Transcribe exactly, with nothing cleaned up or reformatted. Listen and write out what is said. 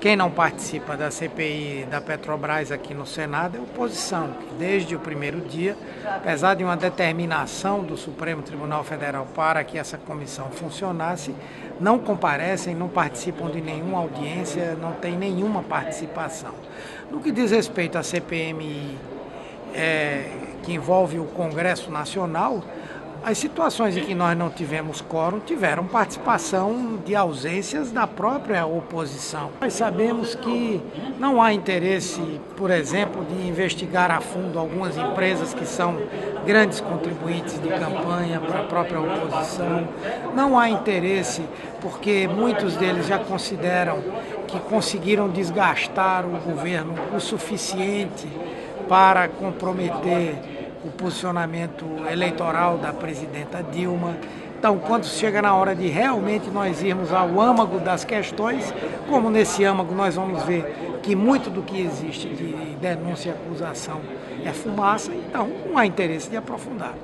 Quem não participa da C P I da Petrobras aqui no Senado é oposição, que desde o primeiro dia, apesar de uma determinação do Supremo Tribunal Federal para que essa comissão funcionasse, não comparecem, não participam de nenhuma audiência, não tem nenhuma participação. No que diz respeito à C P M I, é, que envolve o Congresso Nacional, as situações em que nós não tivemos quórum tiveram participação de ausências da própria oposição. Nós sabemos que não há interesse, por exemplo, de investigar a fundo algumas empresas que são grandes contribuintes de campanha para a própria oposição. Não há interesse, porque muitos deles já consideram que conseguiram desgastar o governo o suficiente para comprometer o posicionamento eleitoral da presidenta Dilma. Então, quando chega na hora de realmente nós irmos ao âmago das questões, como nesse âmago nós vamos ver que muito do que existe de denúncia e acusação é fumaça, então não há interesse de aprofundar.